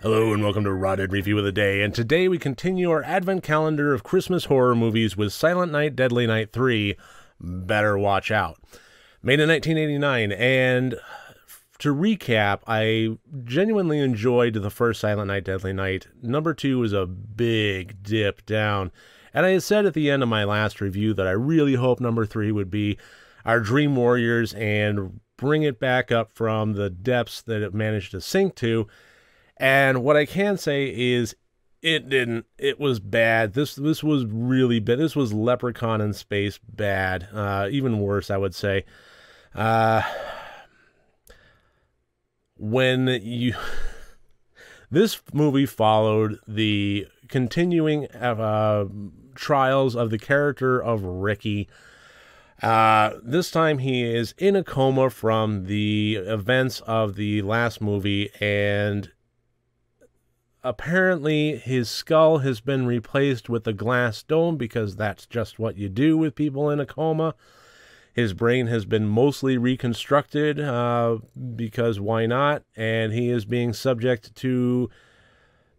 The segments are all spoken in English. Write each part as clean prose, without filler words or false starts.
Hello and welcome to Rotted Review of the Day, and today we continue our advent calendar of Christmas horror movies with Silent Night, Deadly Night 3, Better Watch Out. Made in 1989, and to recap, I genuinely enjoyed the first Silent Night, Deadly Night. Number 2 was a big dip down, and I had said at the end of my last review that I really hope number 3 would be our Dream Warriors and bring it back up from the depths that it managed to sink to. And what I can say is it didn't. It was bad. This was really bad. This was Leprechaun in Space bad. Even worse, I would say. This movie followed the continuing trials of the character of Ricky. This time he is in a coma from the events of the last movie, and apparently his skull has been replaced with a glass dome because that's just what you do with people in a coma. His brain has been mostly reconstructed because why not? And he is being subject to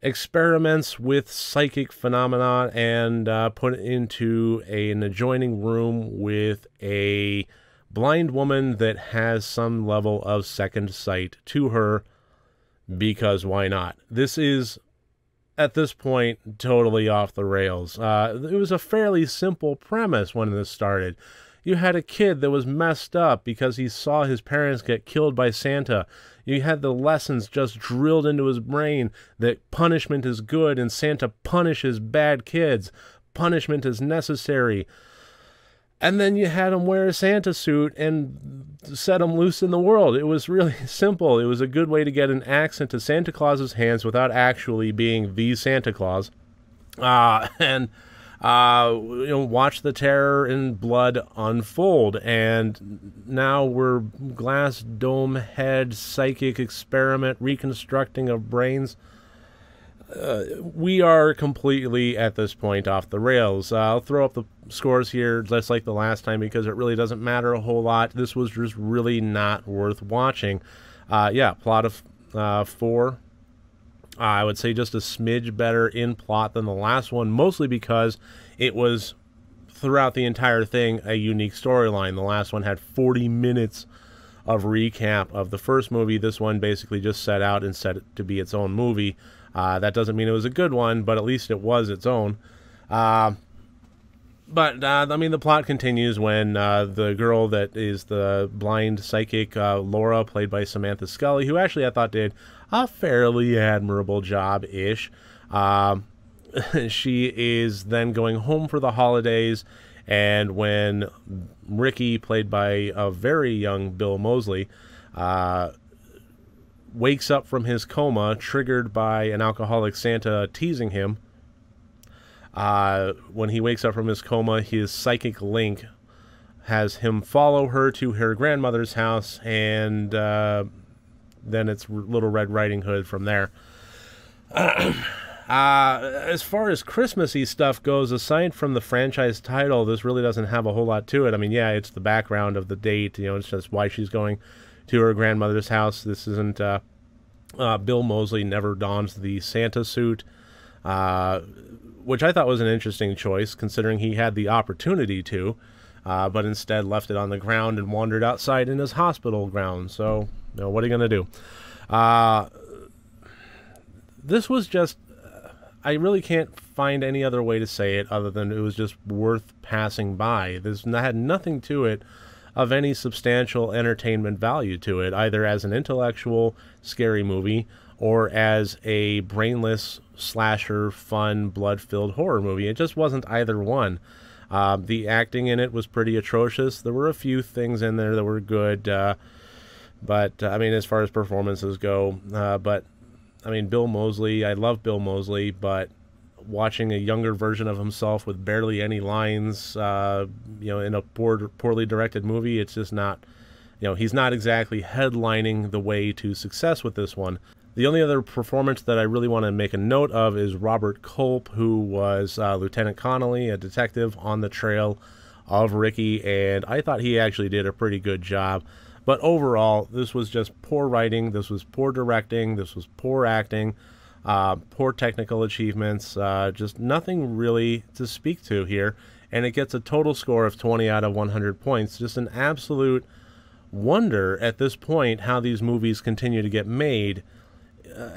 experiments with psychic phenomena and put into an adjoining room with a blind woman that has some level of second sight to her. Because why not? This is, at this point, totally off the rails. It was a fairly simple premise when this started. You had a kid that was messed up because he saw his parents get killed by Santa. You had the lessons just drilled into his brain that punishment is good and Santa punishes bad kids. Punishment is necessary. And then you had him wear a Santa suit and set him loose in the world. It was really simple. It was a good way to get an axe into Santa Claus's hands without actually being the Santa Claus. You know, watch the terror and blood unfold. And now we're glass dome head, psychic experiment, reconstructing of brains. We are completely, at this point, off the rails. I'll throw up the scores here, just like the last time, because it really doesn't matter a whole lot. This was just really not worth watching. Yeah, plot of 4. I would say just a smidge better in plot than the last one, mostly because it was, throughout the entire thing, a unique storyline. The last one had 40 minutes of recap of the first movie. This one basically just set out and set it to be its own movie. That doesn't mean it was a good one, but at least it was its own. I mean, the plot continues when the girl that is the blind psychic, Laura, played by Samantha Scully, who actually I thought did a fairly admirable job-ish. She is then going home for the holidays, and when Ricky, played by a very young Bill Moseley, wakes up from his coma, triggered by an alcoholic Santa teasing him. When he wakes up from his coma, his psychic link has him follow her to her grandmother's house, and then it's Little Red Riding Hood from there. As far as Christmassy stuff goes, aside from the franchise title, this really doesn't have a whole lot to it. I mean, yeah, it's the background of the date, you know, it's just why she's going to her grandmother's house. This isn't, Bill Moseley never dons the Santa suit, which I thought was an interesting choice, considering he had the opportunity to, but instead left it on the ground and wandered outside in his hospital grounds. So, you know, what are you going to do? This was just, I really can't find any other way to say it other than it was just worth passing by. This had nothing to it of any substantial entertainment value to it, either as an intellectual scary movie or as a brainless slasher, fun, blood-filled horror movie. It just wasn't either one. The acting in it was pretty atrocious. There were a few things in there that were good, but I mean, as far as performances go, but I mean, Bill Moseley, I love Bill Moseley, but watching a younger version of himself with barely any lines, you know, in a poorly directed movie, it's just not, you know, he's not exactly headlining the way to success with this one. The only other performance that I really want to make a note of is Robert Culp, who was Lieutenant Connelly, a detective on the trail of Ricky, and I thought he actually did a pretty good job. But overall, this was just poor writing, this was poor directing, this was poor acting. Poor technical achievements, just nothing really to speak to here. And it gets a total score of 20 out of 100 points. Just an absolute wonder at this point how these movies continue to get made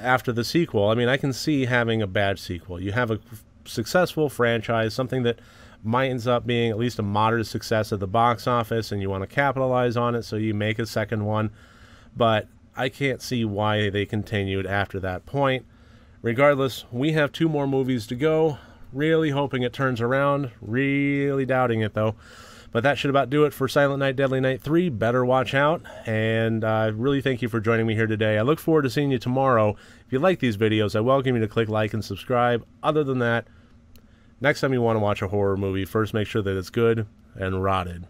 after the sequel. I mean, I can see having a bad sequel. You have a successful franchise, something that might ends up being at least a moderate success at the box office, and you want to capitalize on it, so you make a second one. But I can't see why they continued after that point. Regardless, we have two more movies to go. Really hoping it turns around. Really doubting it, though. But that should about do it for Silent Night, Deadly Night 3. Better watch out. And I really thank you for joining me here today. I look forward to seeing you tomorrow. If you like these videos, I welcome you to click like and subscribe. Other than that, next time you want to watch a horror movie, first make sure that it's good and rotted.